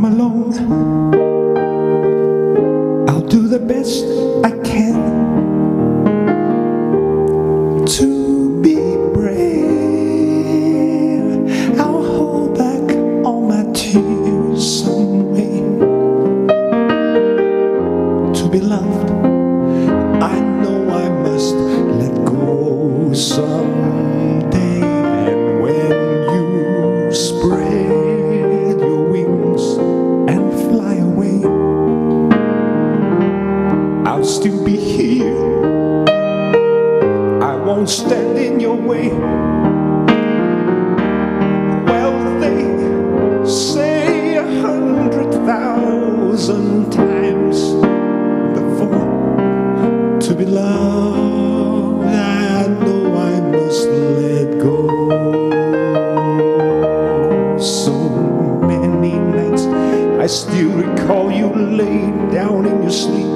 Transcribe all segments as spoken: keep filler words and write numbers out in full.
I'm alone, I'll do the best I can to be brave. I'll hold back all my tears some way. To be loved, I know I must let go someday. And when you spread I'll still be here, I won't stand in your way. Well, they say a hundred thousand times before, to be loved, I know I must let go. So many nights I still recall you laid down in your sleep.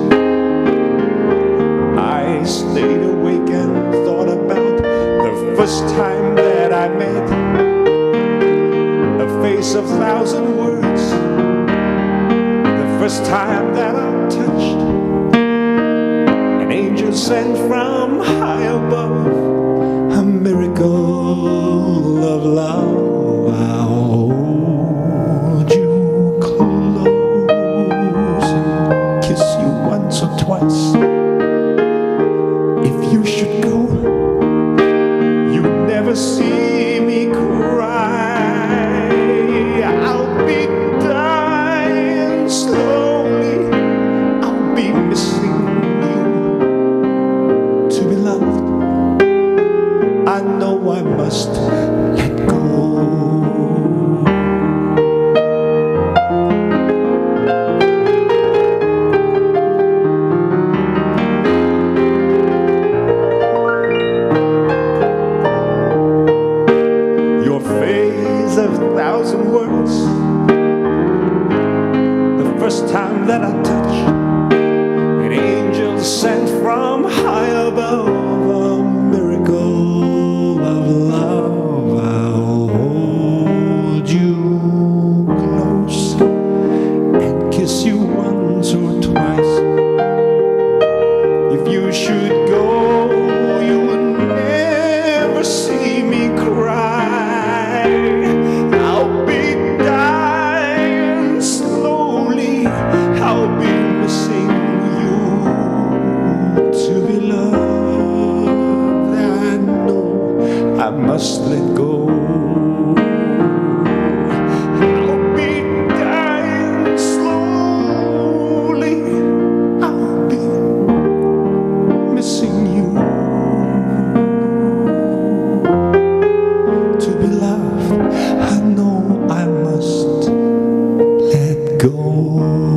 I stayed awake and thought about the first time that I met a face of thousand words, the first time that I touched an angel sent from high above, a miracle of love. I'll hold you close and kiss you once or twice. You should go, you'll never see me cry. I'll be dying slowly, I'll be missing you. To be loved, I know I must let go. Of a thousand words, the first time that I touched an angel sent from high above, a miracle of love. I'll hold you close and kiss you once or twice. If you should go, you would never see me cry. I must let go. I'll be dying slowly, I'll be missing you. To be loved, I know I must let go.